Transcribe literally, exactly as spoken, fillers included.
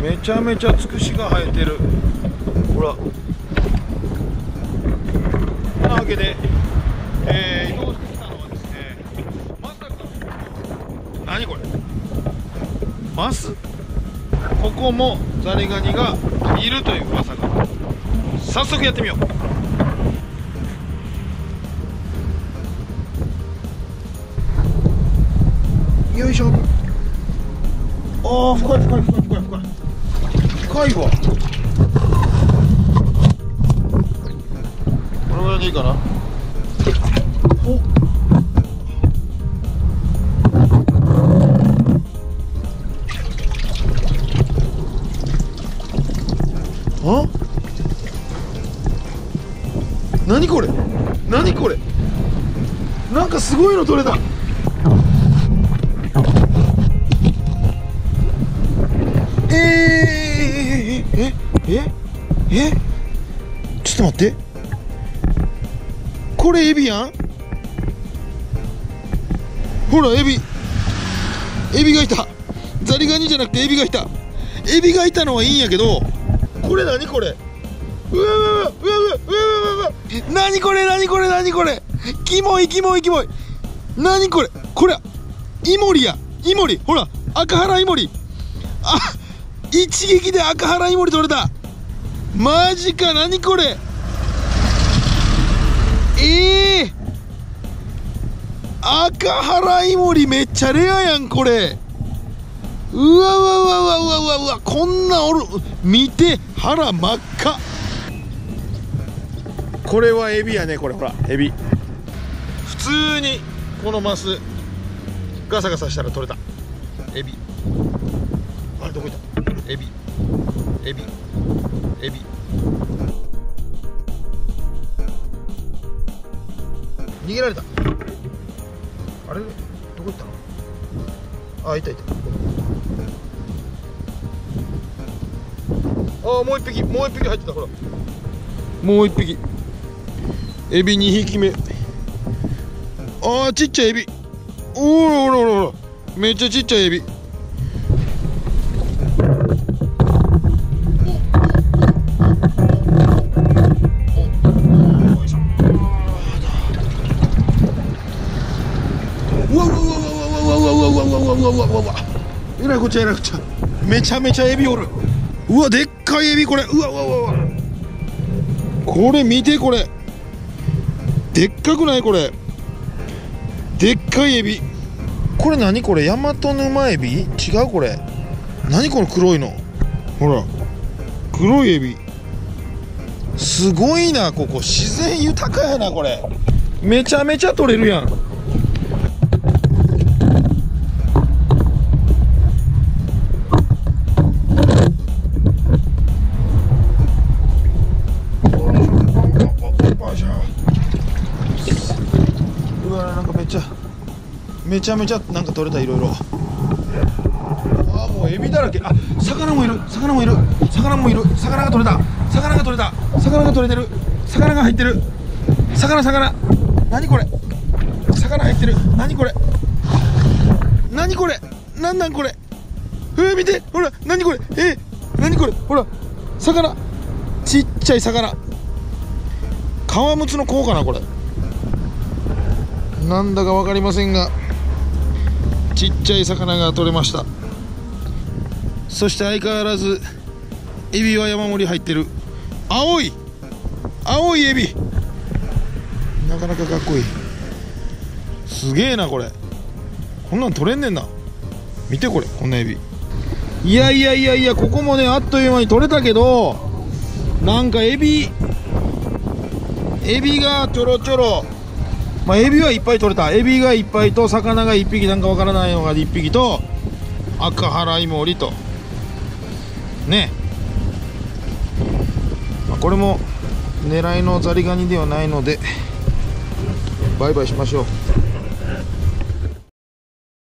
めちゃめちゃつくしが生えてる。ほら。なわけで、えー、移動してきたのはですね、まさかの何これマス、ここもザリガニがいるという噂が。早速やってみよう。よいしょ。ああ、深い深い深い深い深い深いわ。このぐらいでいいかな。お。あ？何これ？何これ？なんかすごいの取れた。えー、ええええちょっと待って、これエビやん。ほらエビエビがいた。ザリガニじゃなくてエビがいた。エビがいたのはいいんやけど、これ何これ、うわうわうわうわうわうわ、何これ何これ何これ、キモいキモいキモい、何これ、これイモリや、イモリ、ほら赤原イモリ、あ一撃で赤原イモリ取れた。マジか、何これ、ええー、赤原イモリめっちゃレアやんこれ。うわうわうわうわうわうわ、こんなおる、見て腹真っ赤。これはエビやね、これほらエビ、普通にこのマスガサガサしたら取れたエビ。あれどこいた、エビエビエビ、逃げられた。あれどこ行ったの、あいたいた。ああ、もう一匹もう一匹入ってた、ほらもう一匹エビにひきめ。ああちっちゃいエビ、おおらおらおら、めっちゃちっちゃいエビ。えらいこっちゃえらいこっちゃ、めちゃめちゃエビおる。うわでっかいエビこれ、うわうわうわ、これ見て、これでっかくない、これでっかいエビ、これ何これ、ヤマトヌマエビ違う、これ何この黒いの、ほら黒いエビ、すごいな、ここ自然豊かやな、これめちゃめちゃ取れるやん。めちゃめちゃなんか取れた、いろいろ。ああもうエビだらけ。あ、魚もいる、魚もいる、魚もいる、魚が取れた、魚が取れた、魚が取れてる、魚が入ってる、魚魚、何これ、魚入ってる、何これ、何これ、なんなんこれ、えー、見てほら何これ、えー、何これ、ほら魚、ちっちゃい魚、革むつの甲かな、これなんだか分かりませんが。ちっちゃい魚が取れました。そして相変わらずエビは山盛り入ってる。青い青いエビ、なかなかかっこいい。すげえなこれ、こんなん取れんねんな。見てこれ、こんなエビ、いやいやいやいや、ここもねあっという間に取れたけど、なんかエビエビがちょろちょろ、まあ、エビはいっぱい取れた。エビがいっぱいと魚がいっぴき、なんかわからないのがいっぴきと赤原イモリとね、まあ、これも狙いのザリガニではないのでバイバイしましょう。